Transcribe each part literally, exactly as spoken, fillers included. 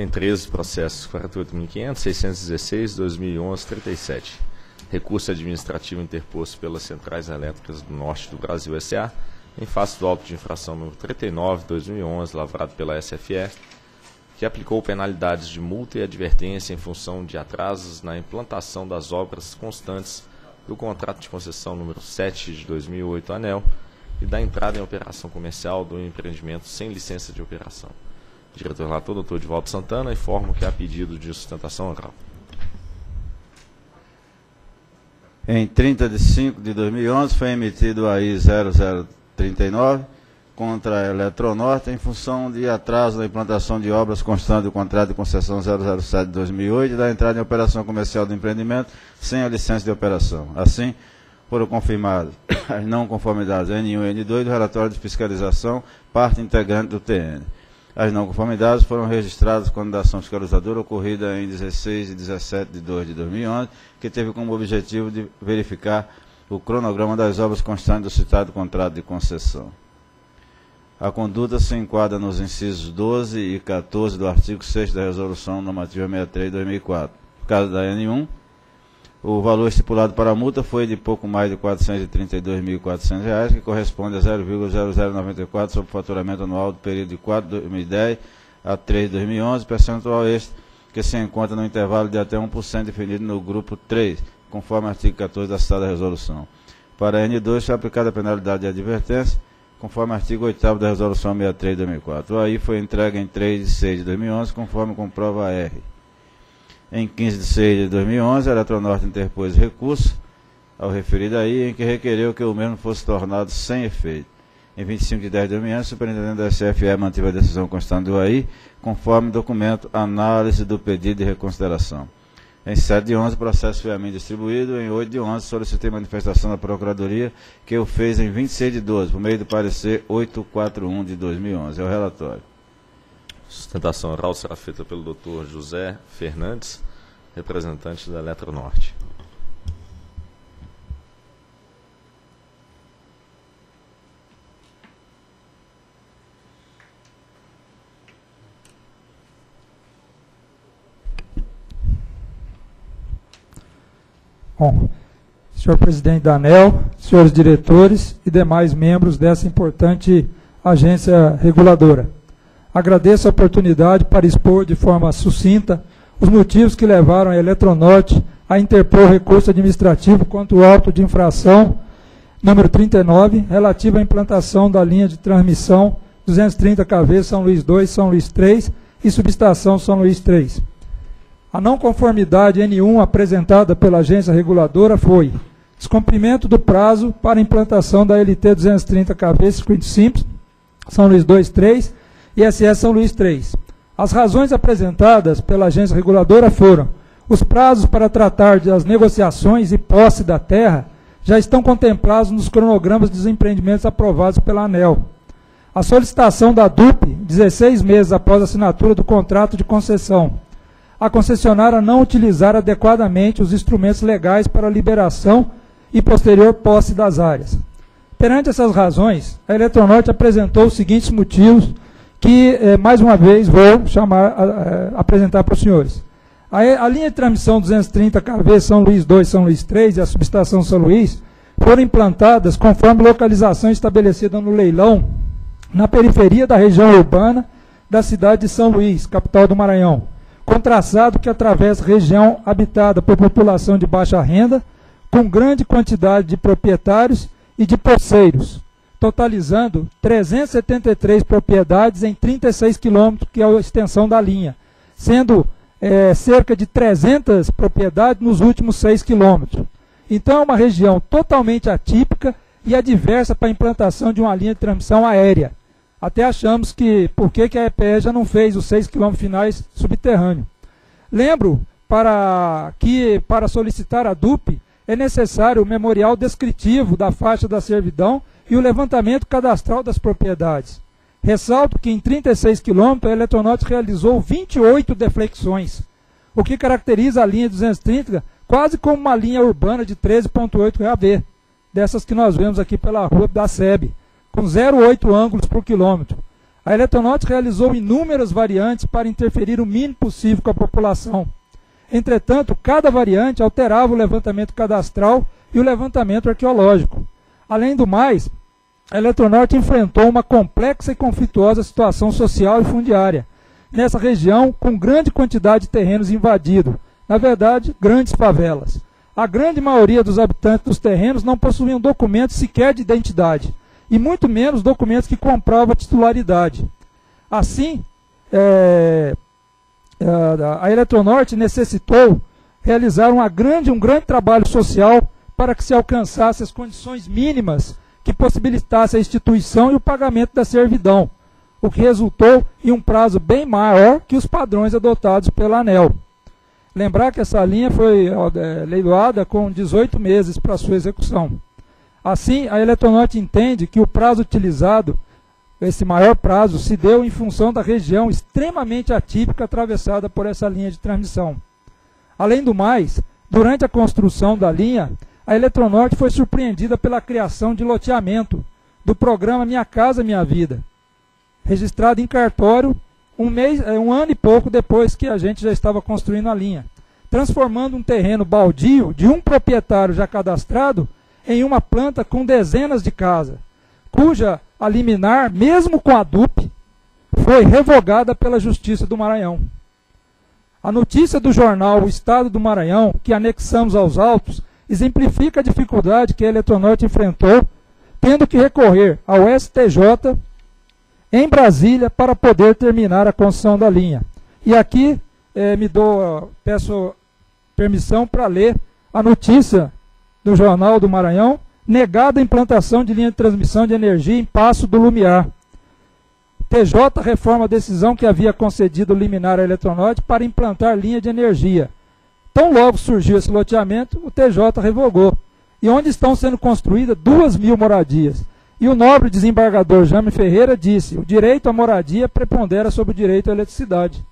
Tem treze processos, quarenta e oito mil e quinhentos, seiscentos e dezesseis, dois mil e onze, trinta e sete. Recurso administrativo interposto pelas Centrais Elétricas do Norte do Brasil, S A, em face do auto de infração número trinta e nove, dois mil e onze, lavrado pela S F E, que aplicou penalidades de multa e advertência em função de atrasos na implantação das obras constantes do contrato de concessão número sete de dois mil e oito, ANEEL, e da entrada em operação comercial do empreendimento sem licença de operação. O diretor-relator, doutor Edvaldo Alves de Santana, informa que há pedido de sustentação oral. Em trinta de maio de dois mil e onze, foi emitido o A I zero zero trinta e nove contra a Eletronorte em função de atraso na implantação de obras constantes do contrato de concessão zero zero sete de dois mil e oito e da entrada em operação comercial do empreendimento sem a licença de operação. Assim, foram confirmadas as não conformidades N um e N dois do relatório de fiscalização, parte integrante do T N. As não conformidades foram registradas quando a ação fiscalizadora ocorrida em dezesseis e dezessete de fevereiro de dois mil e onze, que teve como objetivo de verificar o cronograma das obras constantes do citado contrato de concessão. A conduta se enquadra nos incisos doze e quatorze do artigo sexto da Resolução Normativa sessenta e três de dois mil e quatro. No caso da N um, o valor estipulado para a multa foi de pouco mais de quatrocentos e trinta e dois mil e quatrocentos reais, que corresponde a zero vírgula zero zero noventa e quatro sobre o faturamento anual do período de quatro de dois mil e dez a três de dois mil e onze, percentual este que se encontra no intervalo de até um por cento definido no grupo três, conforme o artigo quatorze da citada resolução. Para a N dois, foi aplicada a penalidade de advertência, conforme o artigo oitavo da Resolução sessenta e três de dois mil e quatro. O A I foi entregue em três de seis de dois mil e onze, conforme comprova a R. Em quinze de seis de dois mil e onze, a Eletronorte interpôs recurso ao referido aí, em que requereu que o mesmo fosse tornado sem efeito. Em vinte e cinco de dez de dois mil e onze, o superintendente da S F E manteve a decisão constante do A I, conforme documento análise do pedido de reconsideração. Em sete de onze, o processo foi a mim distribuído. Em oito de onze, solicitei manifestação da Procuradoria, que eu fez em vinte e seis de doze, por meio do parecer oitocentos e quarenta e um de dois mil e onze. É o relatório. Sustentação oral será feita pelo doutor José Fernandes, representante da Eletronorte. Bom, senhor presidente da ANEEL, senhores diretores e demais membros dessa importante agência reguladora. Agradeço a oportunidade para expor de forma sucinta os motivos que levaram a Eletronorte a interpor recurso administrativo contra o auto de infração número trinta e nove, relativo à implantação da linha de transmissão duzentos e trinta quilovolts São Luís dois, São Luís três e subestação São Luís três. A não conformidade N um apresentada pela agência reguladora foi descumprimento do prazo para implantação da L T duzentos e trinta quilovolts circuito simples São Luís dois, três e S S São Luís três. As razões apresentadas pela agência reguladora foram: os prazos para tratar das negociações e posse da terra já estão contemplados nos cronogramas dos empreendimentos aprovados pela ANEEL. A solicitação da D U P, dezesseis meses após a assinatura do contrato de concessão. A concessionária não utilizar adequadamente os instrumentos legais para liberação e posterior posse das áreas. Perante essas razões, a Eletronorte apresentou os seguintes motivos que, eh, mais uma vez, vou chamar, eh, apresentar para os senhores. A, a linha de transmissão duzentos e trinta quilovolts São Luís dois, São Luís três e a subestação São Luís foram implantadas conforme localização estabelecida no leilão na periferia da região urbana da cidade de São Luís, capital do Maranhão, com traçado que atravessa região habitada por população de baixa renda, com grande quantidade de proprietários e de parceiros, totalizando trezentas e setenta e três propriedades em trinta e seis quilômetros, que é a extensão da linha, sendo é, cerca de trezentas propriedades nos últimos seis quilômetros. Então, é uma região totalmente atípica e adversa para a implantação de uma linha de transmissão aérea. Até achamos que por que, que a E P E já não fez os seis quilômetros finais subterrâneo. Lembro para que, para solicitar a D U P, é necessário o memorial descritivo da faixa da servidão e o levantamento cadastral das propriedades. Ressalto que em trinta e seis quilômetros a Eletronorte realizou vinte e oito deflexões, o que caracteriza a linha duzentos e trinta quase como uma linha urbana de treze vírgula oito quilômetros, dessas que nós vemos aqui pela rua da S E B, com zero vírgula oito ângulos por quilômetro. A Eletronorte realizou inúmeras variantes para interferir o mínimo possível com a população. Entretanto, cada variante alterava o levantamento cadastral e o levantamento arqueológico. Além do mais, a Eletronorte enfrentou uma complexa e conflituosa situação social e fundiária, nessa região com grande quantidade de terrenos invadidos, na verdade, grandes favelas. A grande maioria dos habitantes dos terrenos não possuíam documentos sequer de identidade, e muito menos documentos que comprovam a titularidade. Assim, é, a Eletronorte necessitou realizar uma grande, um grande trabalho social para que se alcançasse as condições mínimas que possibilitasse a instituição e o pagamento da servidão, o que resultou em um prazo bem maior que os padrões adotados pela ANEEL. Lembrar que essa linha foi é, leiloada com dezoito meses para sua execução. Assim, a Eletronorte entende que o prazo utilizado, esse maior prazo, se deu em função da região extremamente atípica atravessada por essa linha de transmissão. Além do mais, durante a construção da linha, a Eletronorte foi surpreendida pela criação de loteamento do programa Minha Casa Minha Vida, registrado em cartório um, mês, um ano e pouco depois que a gente já estava construindo a linha, transformando um terreno baldio de um proprietário já cadastrado em uma planta com dezenas de casas, cuja a liminar, mesmo com a D U P, foi revogada pela Justiça do Maranhão. A notícia do jornal O Estado do Maranhão, que anexamos aos autos, exemplifica a dificuldade que a Eletronorte enfrentou, tendo que recorrer ao S T J em Brasília para poder terminar a construção da linha. E aqui eh, me dou, peço permissão para ler a notícia do Jornal do Maranhão, negada a implantação de linha de transmissão de energia em Passo do Lumiar. T J reforma a decisão que havia concedido liminar à Eletronorte para implantar linha de energia. Tão logo surgiu esse loteamento, o T J revogou. E onde estão sendo construídas duas mil moradias. E o nobre desembargador Jaime Ferreira disse, o direito à moradia prepondera sobre o direito à eletricidade.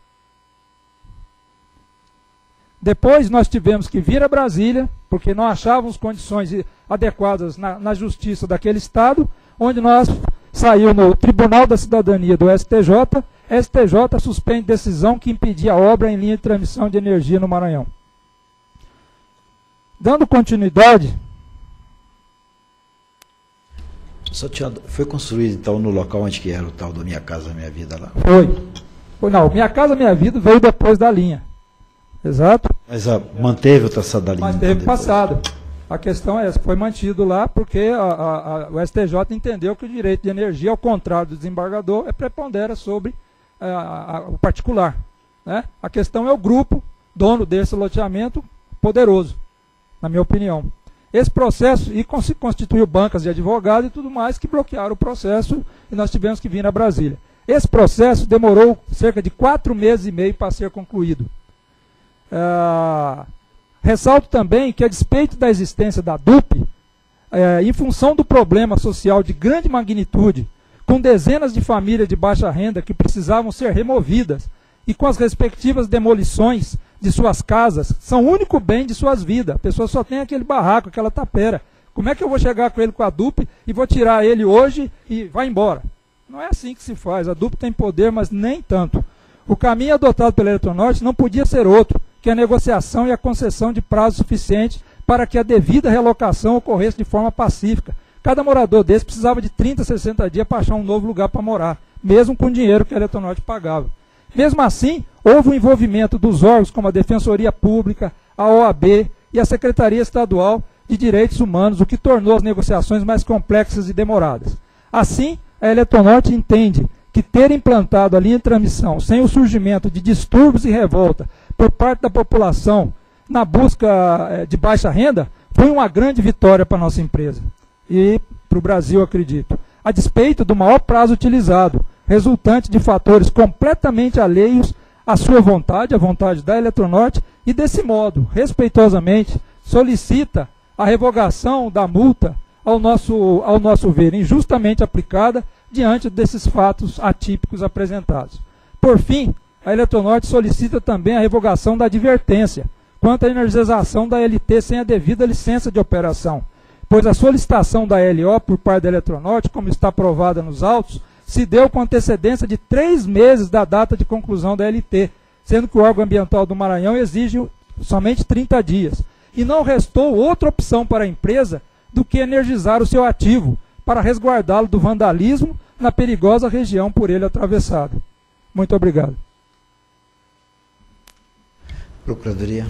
Depois nós tivemos que vir a Brasília, porque não achávamos condições adequadas na, na justiça daquele estado, onde nós saiu no Tribunal da Cidadania do S T J, S T J suspende decisão que impedia a obra em linha de transmissão de energia no Maranhão. Dando continuidade... Só tinha, foi construído então no local onde que era o tal do Minha Casa Minha Vida lá? Foi. Foi não, Minha Casa Minha Vida veio depois da linha. Exato. Mas a, manteve o traçado da linha. Manteve então, passado. A questão é essa, foi mantido lá porque a, a, a, o S T J entendeu que o direito de energia, ao contrário do desembargador, é prepondera sobre a, a, o particular. Né? A questão é o grupo, dono desse loteamento, poderoso, na minha opinião. Esse processo, e constituiu bancas de advogados e tudo mais, que bloquearam o processo e nós tivemos que vir a Brasília. Esse processo demorou cerca de quatro meses e meio para ser concluído. Ah, ressalto também que, a despeito da existência da D U P, é, em função do problema social de grande magnitude, com dezenas de famílias de baixa renda que precisavam ser removidas e com as respectivas demolições de suas casas, são o único bem de suas vidas. A pessoa só tem aquele barraco, aquela tapera. Como é que eu vou chegar com ele com a D U P e vou tirar ele hoje e vai embora? Não é assim que se faz. A D U P tem poder, mas nem tanto. O caminho adotado pela Eletronorte não podia ser outro que a negociação e a concessão de prazo suficiente para que a devida relocação ocorresse de forma pacífica. Cada morador desse precisava de trinta, sessenta dias para achar um novo lugar para morar, mesmo com o dinheiro que a Eletronorte pagava. Mesmo assim, houve o envolvimento dos órgãos como a Defensoria Pública, a O A B e a Secretaria Estadual de Direitos Humanos, o que tornou as negociações mais complexas e demoradas. Assim, a Eletronorte entende que ter implantado a linha de transmissão sem o surgimento de distúrbios e revolta por parte da população na busca de baixa renda, foi uma grande vitória para a nossa empresa e para o Brasil, acredito. A despeito do maior prazo utilizado, resultante de fatores completamente alheios à sua vontade, à vontade da Eletronorte, e desse modo, respeitosamente, solicita a revogação da multa, ao nosso, ao nosso ver, injustamente aplicada, diante desses fatos atípicos apresentados. Por fim, a Eletronorte solicita também a revogação da advertência quanto à energização da L T sem a devida licença de operação, pois a solicitação da L O por parte da Eletronorte, como está provada nos autos, se deu com antecedência de três meses da data de conclusão da L T, sendo que o órgão ambiental do Maranhão exige somente trinta dias. E não restou outra opção para a empresa do que energizar o seu ativo para resguardá-lo do vandalismo na perigosa região por ele atravessada. Muito obrigado. Procuradoria.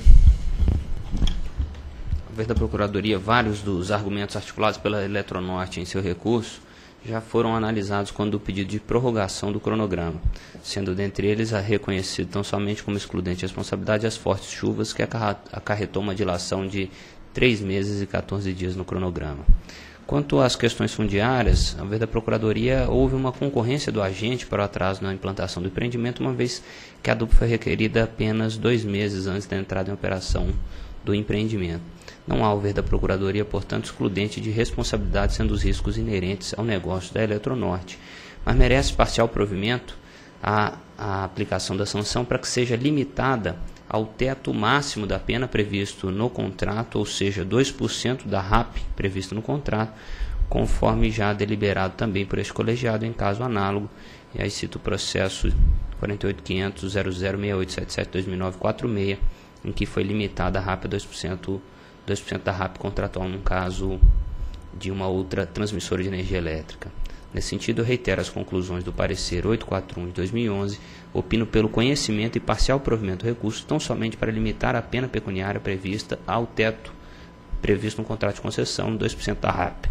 Através da Procuradoria, vários dos argumentos articulados pela Eletronorte em seu recurso já foram analisados quando o pedido de prorrogação do cronograma, sendo dentre eles a reconhecida tão somente como excludente de responsabilidade as fortes chuvas que acarretou uma dilação de três meses e quatorze dias no cronograma. Quanto às questões fundiárias, ao ver da Procuradoria, houve uma concorrência do agente para o atraso na implantação do empreendimento, uma vez que a D U P foi requerida apenas dois meses antes da entrada em operação do empreendimento. Não há, ao ver da Procuradoria, portanto, excludente de responsabilidade, sendo os riscos inerentes ao negócio da Eletronorte, mas merece parcial provimento à, à aplicação da sanção para que seja limitada ao teto máximo da pena previsto no contrato, ou seja, dois por cento da R A P previsto no contrato, conforme já deliberado também por este colegiado em caso análogo. E aí cito o processo quarenta e oito ponto quinhentos ponto zero zero seis oito sete sete ponto dois mil e nove ponto quarenta e seis, em que foi limitada a R A P a dois por cento, dois por cento da R A P contratual no caso de uma outra transmissora de energia elétrica. Nesse sentido, eu reitero as conclusões do parecer oitocentos e quarenta e um de dois mil e onze, opino pelo conhecimento e parcial provimento do recurso, tão somente para limitar a pena pecuniária prevista ao teto previsto no contrato de concessão, dois por cento da R A P.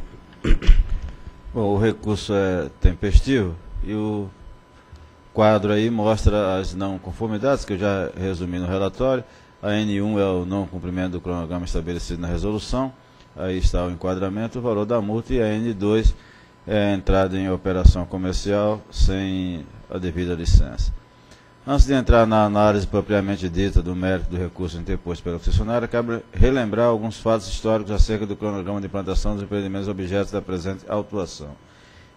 Bom, o recurso é tempestivo e o quadro aí mostra as não conformidades, que eu já resumi no relatório. A N um é o não cumprimento do cronograma estabelecido na resolução, aí está o enquadramento, o valor da multa, e a N dois é a entrada em operação comercial sem a devida licença. Antes de entrar na análise propriamente dita do mérito do recurso interposto pela concessionária, cabe relembrar alguns fatos históricos acerca do cronograma de implantação dos empreendimentos objetos da presente autuação.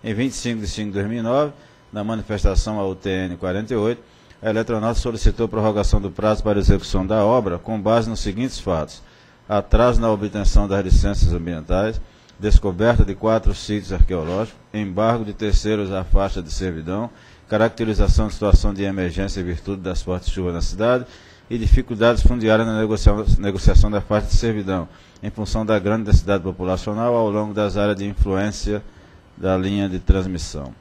Em vinte e cinco de maio de dois mil e nove, na manifestação à U T N quarenta e oito, a Eletronorte solicitou prorrogação do prazo para execução da obra com base nos seguintes fatos: atraso na obtenção das licenças ambientais, descoberta de quatro sítios arqueológicos, embargo de terceiros à faixa de servidão, caracterização de situação de emergência em virtude das fortes chuvas na cidade e dificuldades fundiárias na negociação da faixa de servidão, em função da grande densidade populacional ao longo das áreas de influência da linha de transmissão.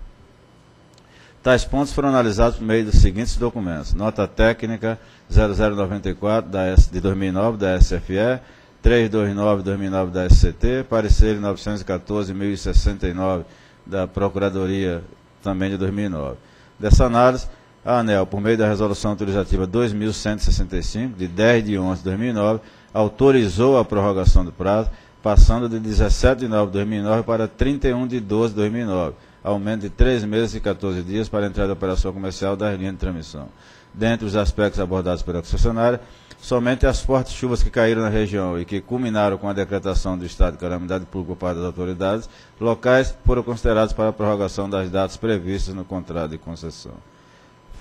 Tais pontos foram analisados por meio dos seguintes documentos: Nota Técnica zero zero nove quatro de dois mil e nove da S F E, trezentos e vinte e nove de dois mil e nove da S C T, parecer novecentos e quatorze mil e sessenta e nove da Procuradoria, também de dois mil e nove. Dessa análise, a ANEEL, por meio da Resolução Autorizativa dois mil cento e sessenta e cinco, de dez de onze de dois mil e nove, autorizou a prorrogação do prazo, passando de dezessete de nove de dois mil e nove para trinta e um de doze de dois mil e nove, aumento de três meses e quatorze dias para a entrada da operação comercial da linha de transmissão. Dentre os aspectos abordados pela concessionária, somente as fortes chuvas que caíram na região e que culminaram com a decretação do estado de calamidade pública por parte das autoridades locais foram considerados para a prorrogação das datas previstas no contrato de concessão.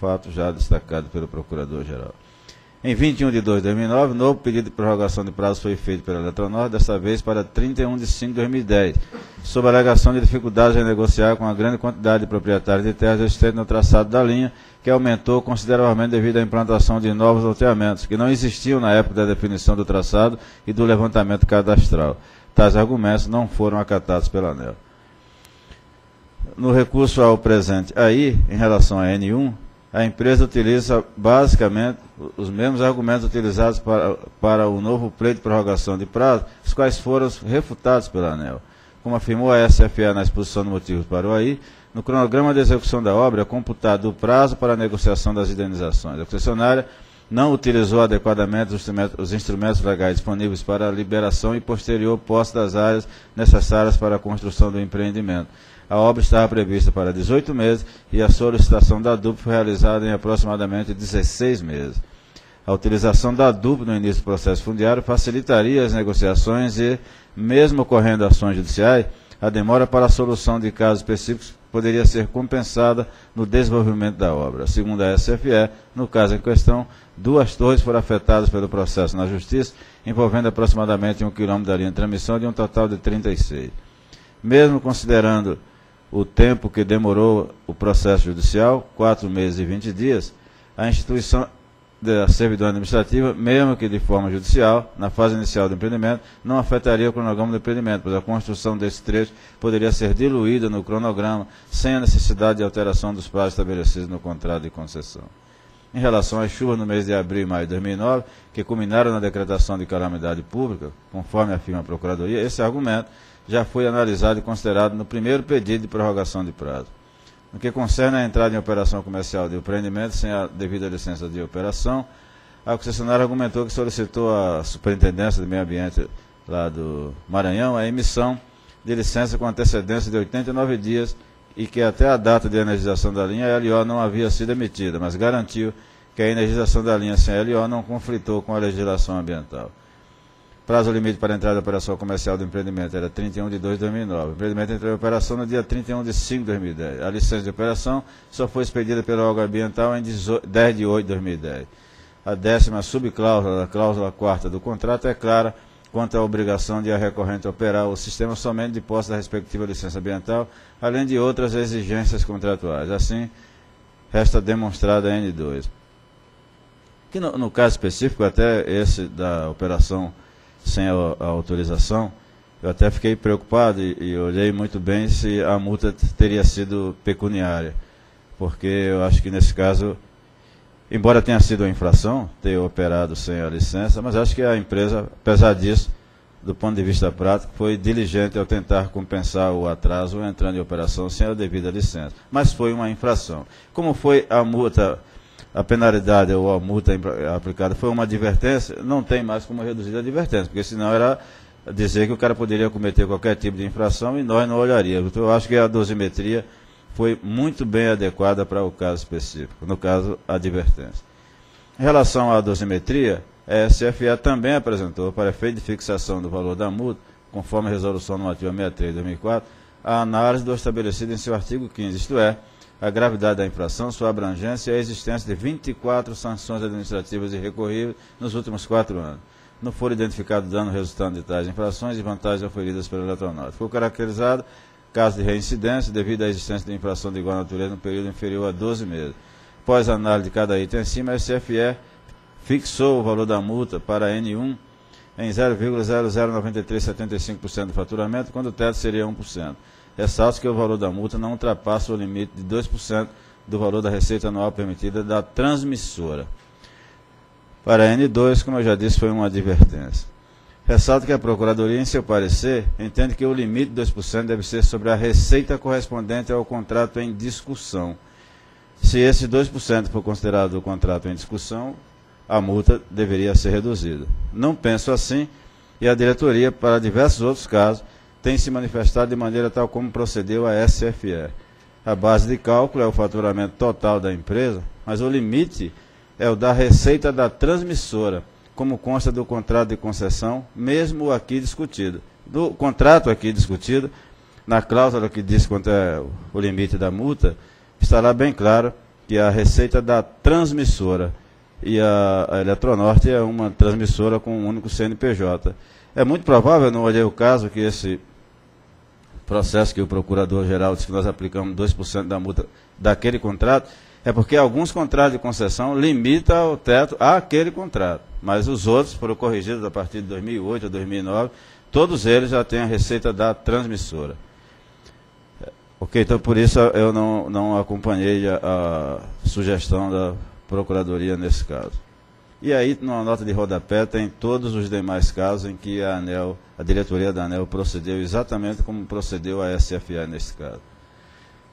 Fato já destacado pelo Procurador-Geral. Em vinte e um de fevereiro de dois mil e nove, novo pedido de prorrogação de prazo foi feito pela Eletronorte, desta vez para trinta e um de maio de dois mil e dez, sob a alegação de dificuldades em negociar com a grande quantidade de proprietários de terras existentes no traçado da linha, que aumentou consideravelmente devido à implantação de novos loteamentos, que não existiam na época da definição do traçado e do levantamento cadastral. Tais argumentos não foram acatados pela ANEEL. No recurso ao presente aí, em relação à N um, a empresa utiliza basicamente os mesmos argumentos utilizados para, para o novo pleito de prorrogação de prazo, os quais foram refutados pela ANEEL. Como afirmou a S F A na exposição de motivos para o A I, no cronograma de execução da obra é computado o prazo para a negociação das indenizações. A concessionária não utilizou adequadamente os instrumentos, os instrumentos legais disponíveis para a liberação e posterior posse das áreas necessárias para a construção do empreendimento. A obra estava prevista para dezoito meses e a solicitação da D U P foi realizada em aproximadamente dezesseis meses. A utilização da D U P no início do processo fundiário facilitaria as negociações e, mesmo ocorrendo ações judiciais, a demora para a solução de casos específicos poderia ser compensada no desenvolvimento da obra. Segundo a S F E, no caso em questão, duas torres foram afetadas pelo processo na Justiça, envolvendo aproximadamente um quilômetro da linha de transmissão de um total de trinta e seis. Mesmo considerando o tempo que demorou o processo judicial, quatro meses e vinte dias, a instituição da servidão administrativa, mesmo que de forma judicial, na fase inicial do empreendimento, não afetaria o cronograma do empreendimento, pois a construção desse trecho poderia ser diluída no cronograma, sem a necessidade de alteração dos prazos estabelecidos no contrato de concessão. Em relação às chuvas no mês de abril e maio de dois mil e nove, que culminaram na decretação de calamidade pública, conforme afirma a Procuradoria, esse argumento já foi analisado e considerado no primeiro pedido de prorrogação de prazo. No que concerne a entrada em operação comercial de empreendimento sem a devida licença de operação, a concessionária argumentou que solicitou à Superintendência do Meio Ambiente lá do Maranhão a emissão de licença com antecedência de oitenta e nove dias e que até a data de energização da linha a L O não havia sido emitida, mas garantiu que a energização da linha sem a L O não conflitou com a legislação ambiental. Prazo limite para a entrada da operação comercial do empreendimento era trinta e um de dois de dois mil e nove. O empreendimento entrou em operação no dia trinta e um de cinco de dois mil e dez. A licença de operação só foi expedida pelo órgão ambiental em dez de oito de dois mil e dez. A décima subcláusula da cláusula quarta do contrato é clara quanto à obrigação de a recorrente operar o sistema somente de posse da respectiva licença ambiental, além de outras exigências contratuais. Assim, resta demonstrada a N dois. Que no, no caso específico, até esse da operação sem a, a autorização, eu até fiquei preocupado e, e olhei muito bem se a multa teria sido pecuniária, porque eu acho que nesse caso, embora tenha sido uma infração, ter operado sem a licença, mas acho que a empresa, apesar disso, do ponto de vista prático, foi diligente ao tentar compensar o atraso entrando em operação sem a devida licença, mas foi uma infração. Como foi a multa, a penalidade ou a multa aplicada foi uma advertência, não tem mais como reduzir a advertência, porque senão era dizer que o cara poderia cometer qualquer tipo de infração e nós não olharíamos. Então, eu acho que a dosimetria foi muito bem adequada para o caso específico, no caso, a advertência. Em relação à dosimetria, a S F E também apresentou, para efeito de fixação do valor da multa, conforme a Resolução Normativa sessenta e três de dois mil e quatro, a análise do estabelecido em seu artigo quinze, isto é, a gravidade da infração, sua abrangência e a existência de vinte e quatro sanções administrativas irrecorríveis nos últimos quatro anos. Não foram identificados danos resultando de tais infrações e vantagens oferidas pela Eletronorte. Foi caracterizado caso de reincidência devido à existência de infração de igual natureza no período inferior a doze meses. Após a análise de cada item em cima, a S F E fixou o valor da multa para N um em zero vírgula zero zero nove três sete cinco por cento do faturamento, quando o teto seria um por cento. Ressalto que o valor da multa não ultrapassa o limite de dois por cento do valor da receita anual permitida da transmissora. Para a N dois, como eu já disse, foi uma advertência. Ressalto que a Procuradoria, em seu parecer, entende que o limite de dois por cento deve ser sobre a receita correspondente ao contrato em discussão. Se esse dois por cento for considerado o contrato em discussão, a multa deveria ser reduzida. Não penso assim, e a diretoria, para diversos outros casos, tem se manifestado de maneira tal como procedeu a S F E. A base de cálculo é o faturamento total da empresa, mas o limite é o da receita da transmissora, como consta do contrato de concessão, mesmo aqui discutido. Do contrato aqui discutido, na cláusula que diz quanto é o limite da multa, estará bem claro que a receita da transmissora, e a, a Eletronorte é uma transmissora com um único C N P J. É muito provável, eu não olhei o caso, que esse processo que o Procurador-Geral disse que nós aplicamos dois por cento da multa daquele contrato, é porque alguns contratos de concessão limitam o teto àquele contrato, mas os outros foram corrigidos a partir de dois mil e oito a dois mil e nove, todos eles já têm a receita da transmissora. Ok, então por isso eu não, não acompanhei a, a sugestão da Procuradoria nesse caso. E aí, numa nota de rodapé, tem todos os demais casos em que a ANEEL, a diretoria da ANEEL procedeu exatamente como procedeu a S F E nesse caso.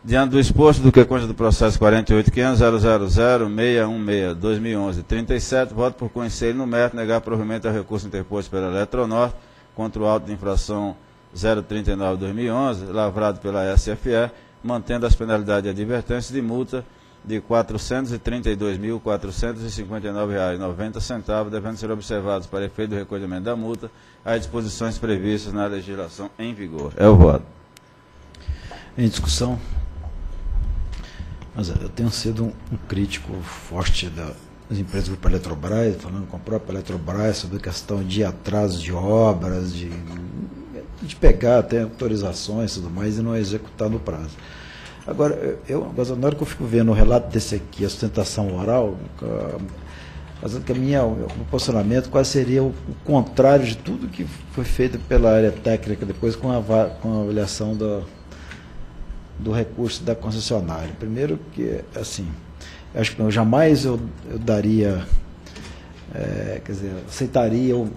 Diante do exposto do que consta do processo quarenta e oito ponto quinhentos ponto zero zero zero seis um seis ponto dois mil e onze ponto trinta e sete, voto por conselho numérico, negar provimento ao recurso interposto pela Eletronorte contra o auto de infração zero trinta e nove barra dois mil e onze, lavrado pela S F E, mantendo as penalidades de advertência de multa de quatrocentos e trinta e dois mil, quatrocentos e cinquenta e nove reais e noventa centavos, devendo ser observados para efeito do recolhimento da multa as disposições previstas na legislação em vigor. É o voto. Em discussão. Mas eu tenho sido um, um crítico forte da, das empresas do Grupo Eletrobras, falando com a própria Eletrobras sobre a questão de atraso de obras, de de pegar até autorizações e tudo mais e não executar no prazo. Agora, eu, na hora que eu fico vendo o relato desse aqui, a sustentação oral, que a minha, o meu posicionamento quase seria o, o contrário de tudo que foi feito pela área técnica, depois com a, com a avaliação da, do recurso da concessionária. Primeiro que, assim, acho que eu jamais eu, eu daria... É, quer dizer, aceitaria um,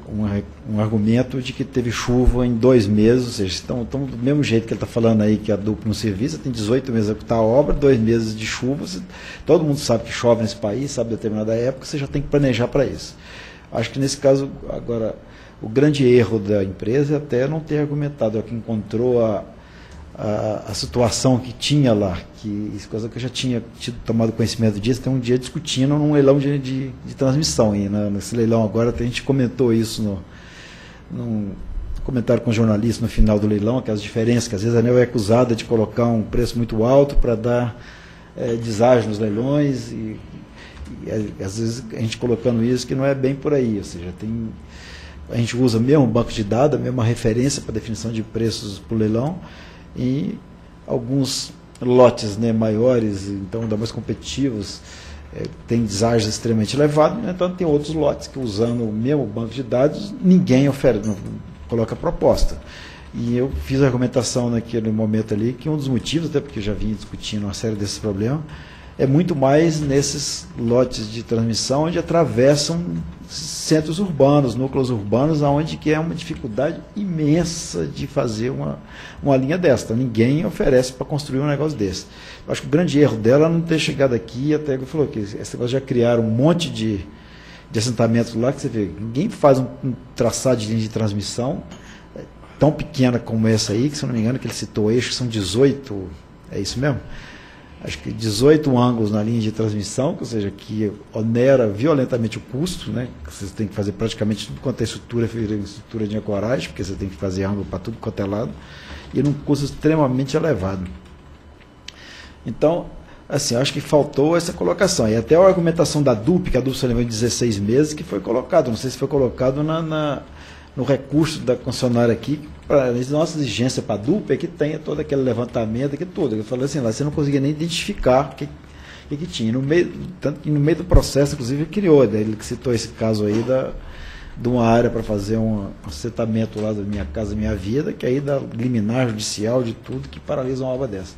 um argumento de que teve chuva em dois meses, ou seja, estão, estão do mesmo jeito que ele está falando aí, que a D U P não serviço, tem dezoito meses a executar a obra, dois meses de chuva, você, todo mundo sabe que chove nesse país, sabe determinada época, você já tem que planejar para isso. Acho que nesse caso, agora, o grande erro da empresa é até não ter argumentado, é que encontrou a, a, a situação que tinha lá, que isso, coisa que eu já tinha tido, tomado conhecimento disso, tem um dia discutindo num leilão de, de, de transmissão, e na, nesse leilão agora a gente comentou isso no, num comentário com o jornalista no final do leilão, aquelas diferenças que às vezes a ANEEL é acusada de colocar um preço muito alto para dar é, deságio nos leilões, e, e às vezes a gente colocando isso que não é bem por aí, ou seja, tem... a gente usa mesmo um banco de dados, a mesma referência para definição de preços para o leilão, e alguns lotes, né, maiores, então ainda mais competitivos, é, tem deságio extremamente elevado, né, então tem outros lotes que usando o mesmo banco de dados, ninguém oferece, não, coloca proposta. E eu fiz a argumentação naquele momento ali, que um dos motivos, até porque eu já vinha discutindo uma série desses problemas, é muito mais nesses lotes de transmissão, onde atravessam centros urbanos, núcleos urbanos, onde que é uma dificuldade imensa de fazer uma, uma linha desta. Ninguém oferece para construir um negócio desse. Eu acho que o grande erro dela é não ter chegado aqui, até que eu falou que esse negócio já criaram um monte de, de assentamentos lá, que você vê, ninguém faz um, um traçado de linha de transmissão tão pequena como essa aí, que se eu não me engano que ele citou eixo, são dezoito, é isso mesmo? Acho que dezoito ângulos na linha de transmissão, ou seja, que onera violentamente o custo, né? Você tem que fazer praticamente tudo quanto é estrutura, estrutura de ancoragem, porque você tem que fazer ângulo para tudo quanto é lado, e num custo extremamente elevado. Então, assim, acho que faltou essa colocação. E até a argumentação da D U P, que a D U P só levou em dezesseis meses, que foi colocado, não sei se foi colocado na... na no recurso da concessionária aqui, para nossa exigência para a D U P é que tenha todo aquele levantamento, aqui tudo. Eu falei assim, lá você não conseguia nem identificar o que, que, que tinha. No meio, tanto que no meio do processo, inclusive, ele criou, né? Ele citou esse caso aí da, de uma área para fazer um assentamento lá da Minha Casa Minha Vida, que aí dá liminar judicial de tudo que paralisa uma obra dessa.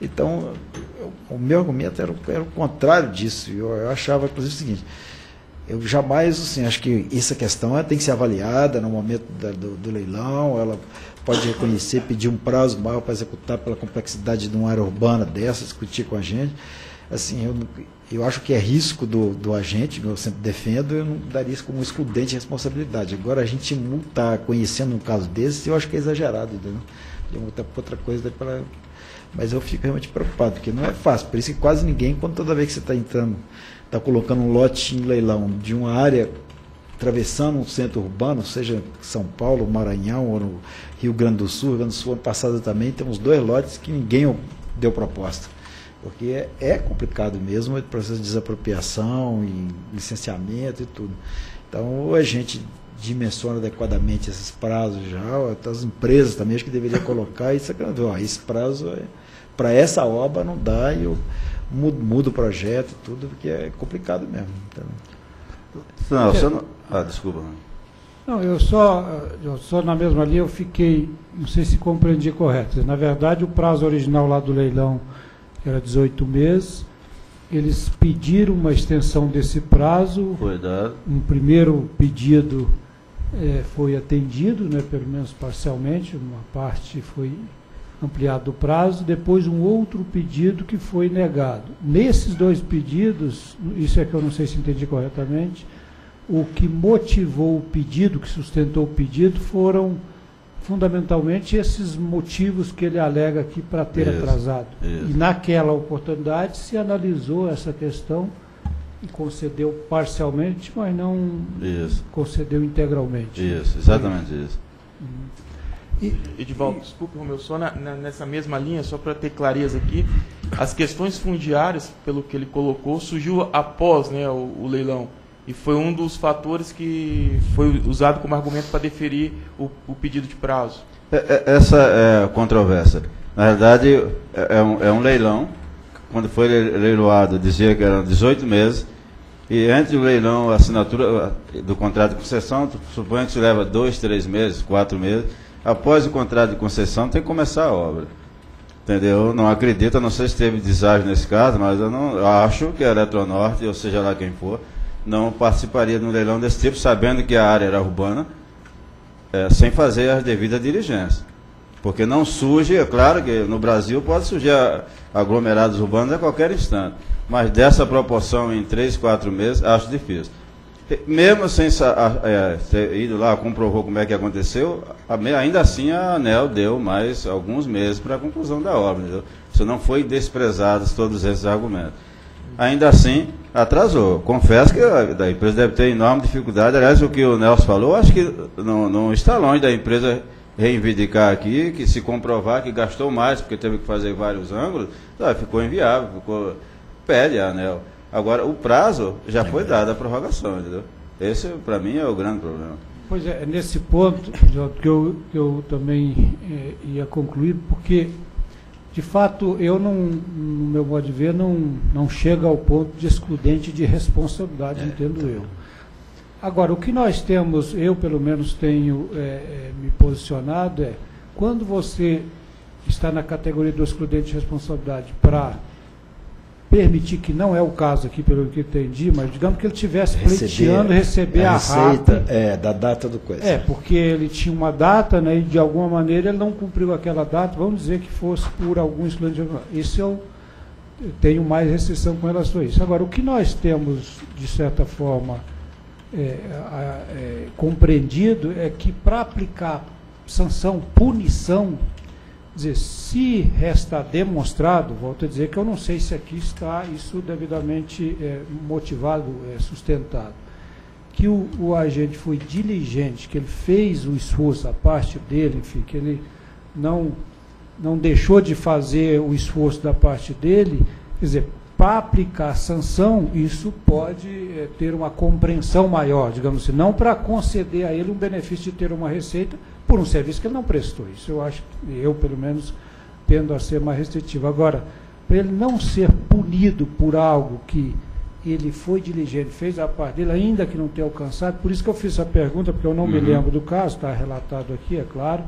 Então, eu, o meu argumento era, era o contrário disso. Eu, eu achava, inclusive, o seguinte... Eu jamais, assim, acho que essa questão tem que ser avaliada no momento da, do, do leilão, ela pode reconhecer, pedir um prazo maior para executar pela complexidade de uma área urbana dessa, discutir com a gente. Assim, eu, eu acho que é risco do, do agente, eu sempre defendo, eu não daria isso como excludente de responsabilidade. Agora, a gente multar conhecendo um caso desse, eu acho que é exagerado, entendeu? Eu multar por outra coisa, pra... mas eu fico realmente preocupado, porque não é fácil, por isso que quase ninguém, quando toda vez que você está entrando... está colocando um lote em leilão de uma área atravessando um centro urbano, seja São Paulo, Maranhão ou no Rio Grande do Sul. Rio Grande do Sul, ano passado também, temos dois lotes que ninguém deu proposta. Porque é, é complicado mesmo o processo de desapropriação e licenciamento e tudo. Então, ou a gente dimensiona adequadamente esses prazos já, ou até as empresas também, acho que deveria colocar isso. Ó, esse prazo, é, para essa obra, não dá e eu... muda o projeto, tudo, porque é complicado mesmo. Então... Não, eu só não... Ah, desculpa. Não, eu só, eu só na mesma linha eu fiquei, não sei se compreendi correto. Na verdade, o prazo original lá do leilão era dezoito meses, eles pediram uma extensão desse prazo, foi dado. Um primeiro pedido é, foi atendido, né, pelo menos parcialmente, uma parte foi... ampliado o prazo, depois um outro pedido que foi negado. Nesses dois pedidos, isso é que eu não sei se entendi corretamente, o que motivou o pedido, que sustentou o pedido, foram fundamentalmente esses motivos que ele alega aqui para ter isso, atrasado. Isso. E naquela oportunidade se analisou essa questão e concedeu parcialmente, mas não isso. concedeu integralmente. Isso, exatamente é isso. isso. Uhum. Edvaldo, desculpe, Romeu, só na, na, nessa mesma linha, só para ter clareza aqui, as questões fundiárias, pelo que ele colocou, surgiu após, né, o, o leilão, e foi um dos fatores que foi usado como argumento para deferir o, o pedido de prazo. Essa é a controvérsia. Na realidade, é um, é um leilão. Quando foi leiloado, dizia que eram dezoito meses. E entre o leilão, a assinatura do contrato de concessão, suponho que se leva dois, três meses, quatro meses. Após o contrato de concessão, tem que começar a obra. Entendeu? Não acredito, não sei se teve deságio nesse caso, mas eu não eu acho que a Eletronorte, ou seja lá quem for, não participaria de um leilão desse tipo, sabendo que a área era urbana, é, sem fazer as devidas diligências. Porque não surge, é claro que no Brasil pode surgir aglomerados urbanos a qualquer instante, mas dessa proporção em três, quatro meses, acho difícil. Mesmo sem é, ter ido lá, comprovou como é que aconteceu, ainda assim a ANEEL deu mais alguns meses para a conclusão da obra. Entendeu? Isso não foi desprezado, todos esses argumentos. Ainda assim, atrasou. Confesso que a empresa deve ter enorme dificuldade. Aliás, o que o Nelson falou, acho que não, não está longe da empresa reivindicar aqui, que se comprovar que gastou mais, porque teve que fazer vários ângulos, ficou inviável, ficou, pede a ANEEL. Agora, o prazo já foi dado à prorrogação, entendeu? Esse, para mim, é o grande problema. Pois é, nesse ponto, que eu, que eu também eh, ia concluir, porque, de fato, eu não, no meu modo de ver, não, não chega ao ponto de excludente de responsabilidade, é, entendo tá eu. Agora, o que nós temos, eu pelo menos tenho é, me posicionado, é quando você está na categoria do excludente de responsabilidade para permitir, que não é o caso aqui, pelo que eu entendi, mas digamos que ele estivesse pleiteando receber a, a receita, rata, é, da data do coisa. É, porque ele tinha uma data, né, e de alguma maneira ele não cumpriu aquela data, vamos dizer que fosse por algum excludente de responsabilidade. Isso eu tenho mais restrição com relação a isso. Agora, o que nós temos, de certa forma, É, é, compreendido é que para aplicar sanção, punição, dizer, se resta demonstrado, volto a dizer que eu não sei se aqui está isso devidamente é, motivado, é, sustentado, que o, o agente foi diligente, que ele fez o esforço, a parte dele, enfim, que ele não, não deixou de fazer o esforço da parte dele, quer dizer, para aplicar sanção, isso pode é, ter uma compreensão maior, digamos assim, não para conceder a ele um benefício de ter uma receita por um serviço que ele não prestou. Isso eu acho, eu pelo menos, tendo a ser mais restritivo. Agora, para ele não ser punido por algo que ele foi diligente, fez a parte dele, ainda que não tenha alcançado, por isso que eu fiz essa pergunta, porque eu não uhum. me lembro do caso, está relatado aqui, é claro,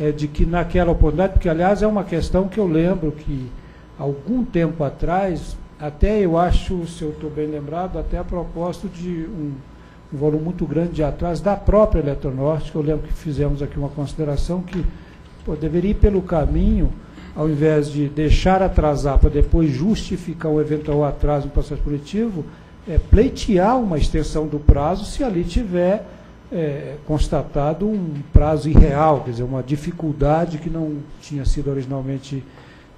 é, de que naquela oportunidade, porque aliás é uma questão que eu lembro que, algum tempo atrás, até eu acho, se eu estou bem lembrado, até a propósito de um, um volume muito grande de atraso da própria Eletronorte, que eu lembro que fizemos aqui uma consideração que pô, deveria ir pelo caminho, ao invés de deixar atrasar para depois justificar o eventual atraso no processo punitivo, é pleitear uma extensão do prazo se ali tiver é, constatado um prazo irreal, quer dizer, uma dificuldade que não tinha sido originalmente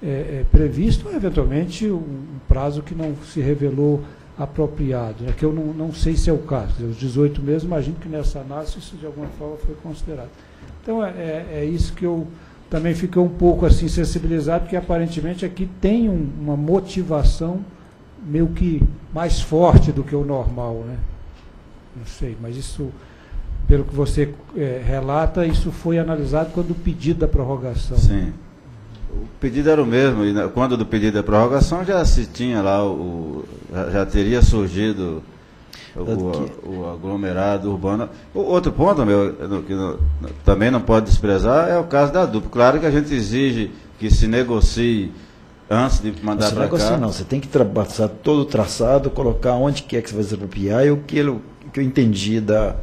É, é, previsto, ou eventualmente um, um prazo que não se revelou apropriado, né? Que eu não, não sei se é o caso, os dezoito meses, imagino que nessa análise isso de alguma forma foi considerado. Então é, é, é isso que eu também fiquei um pouco assim sensibilizado, porque aparentemente aqui tem um, uma motivação meio que mais forte do que o normal, né? Não sei, mas isso, pelo que você é, relata, isso foi analisado quando o pedido da prorrogação. Sim. O pedido era o mesmo, e quando do pedido da prorrogação já se tinha lá, o, já teria surgido o, o, o aglomerado urbano. O outro ponto, meu, que também não pode desprezar, é o caso da D U P. Claro que a gente exige que se negocie antes de mandar para cá. Não se negocia não, você tem que traçar todo o traçado, colocar onde quer que você vai se apropriar, e o que eu, que eu entendi da...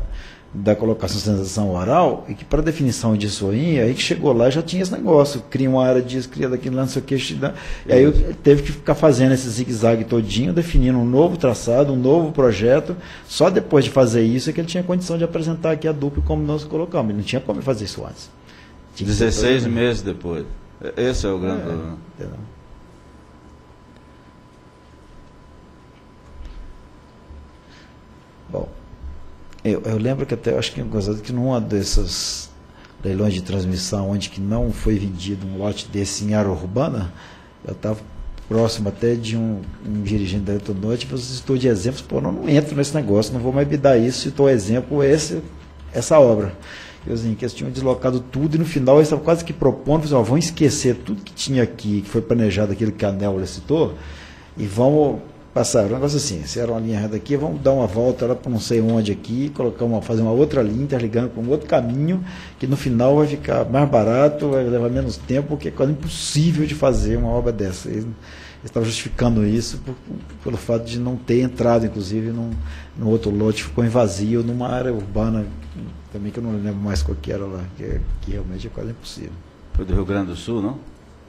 da colocação de sinalização oral, e que para definição disso aí, aí que chegou lá já tinha esse negócio, cria uma área disso, cria daquilo, não sei o que, e aí eu teve que ficar fazendo esse zigue-zague todinho, definindo um novo traçado, um novo projeto, só depois de fazer isso é que ele tinha condição de apresentar aqui a dupla como nós colocamos, ele não tinha como fazer isso antes. Tinha dezesseis meses depois. Esse é o grande é, problema. É. Bom, Eu, eu lembro que até, acho que é engraçado que numa dessas leilões de transmissão, onde que não foi vendido um lote desse em área urbana, eu estava próximo até de um, um dirigente da Eletronorte, eu estou de exemplos, pô, não, não entro nesse negócio, não vou mais bidar isso, estou exemplo esse, essa obra. Assim, que eles tinham deslocado tudo e no final eles estavam quase que propondo, assim, ó, vão esquecer tudo que tinha aqui, que foi planejado, aquele que a ANEEL citou, e vão passar, um negócio assim, se era uma linha reta aqui, vamos dar uma volta lá para não sei onde aqui, colocar uma, fazer uma outra linha, interligando com um outro caminho, que no final vai ficar mais barato, vai levar menos tempo, porque é quase impossível de fazer uma obra dessa. Eles, eles estavam justificando isso por, por, pelo fato de não ter entrado, inclusive, num, num outro lote, ficou em vazio, numa área urbana também que eu não lembro mais qual que era lá, que, que realmente é quase impossível. Foi do Rio Grande do Sul, não?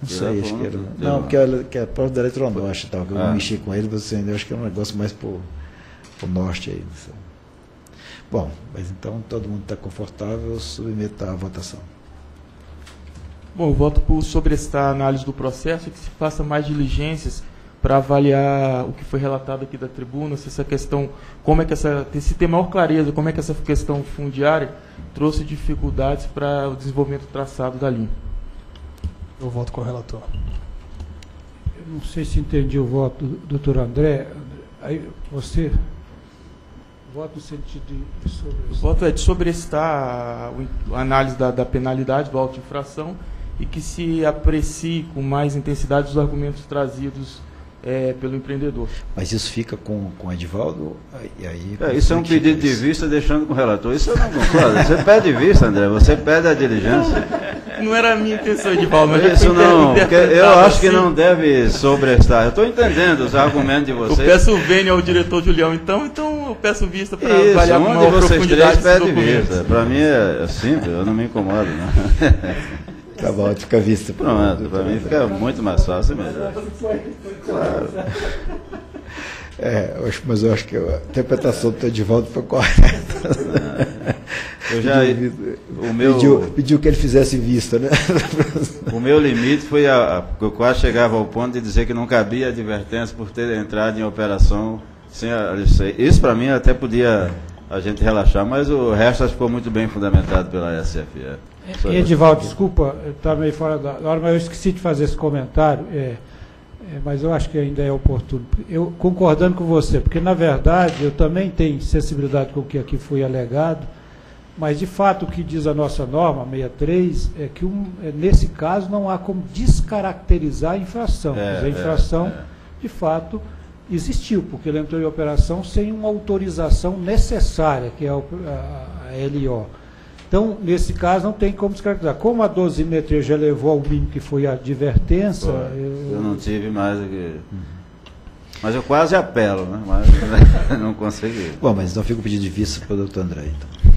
Não sei, acho que era. Não, porque era, que era próprio da Eletronorte, tal, que eu ah. mexi com ele, você ainda acho que era um negócio mais pro, pro norte aí. Bom, mas então todo mundo está confortável, eu submeto à votação. Bom, eu voto por sobre esta análise do processo e que se faça mais diligências para avaliar o que foi relatado aqui da tribuna, se essa questão, como é que essa, se tem maior clareza, como é que essa questão fundiária trouxe dificuldades para o desenvolvimento traçado da linha. Eu voto com o relator. Eu não sei se entendi o voto, doutor André. Aí você vota no sentido de... de sobre... O voto é de sobrestar a análise da, da penalidade, do auto de infração, e que se aprecie com mais intensidade os argumentos trazidos É, pelo empreendedor. Mas isso fica com, com o Edvaldo e aí... É, isso é um pedido de vista deixando com o relator. Isso eu não concordo. Você perde vista, André. Você perde a diligência. Não, não era a minha intenção, Edvaldo. Mas isso não. Eu acho assim que não deve sobrestar. Eu estou entendendo os argumentos de vocês. Eu peço o vênia ao diretor Julião, então, então eu peço vista para avaliar com maior profundidade esses documentos. Para mim é simples, eu não me incomodo. Não. Tá bom, fica vista. Pronto, para mim fica muito mais fácil mesmo. Claro. É, mas eu acho que a interpretação do Edvaldo foi correta. Eu já, o meu, pediu, pediu que ele fizesse vista, né? O meu limite foi a, a, eu quase chegava ao ponto de dizer que não cabia advertência por ter entrado em operação sem a licença. Isso para mim até podia a gente relaxar, mas o resto ficou muito bem fundamentado pela S F E. E Edvaldo, desculpa, está meio fora da hora, mas eu esqueci de fazer esse comentário, é, é, mas eu acho que ainda é oportuno. Eu concordando com você, porque na verdade eu também tenho sensibilidade com o que aqui foi alegado, mas de fato o que diz a nossa norma, sessenta e três, é que um, é, nesse caso não há como descaracterizar a infração. É, mas a infração, é, é. de fato, existiu, porque ele entrou em operação sem uma autorização necessária, que é a, a, a L O. Então, nesse caso, não tem como descaracterizar. Como a dosimetria já levou ao mínimo que foi a advertência... Pô, eu... eu não tive mais o que... Mas eu quase apelo, né? Mas não consegui. Bom, mas então fico pedindo de vista para o doutor André, então.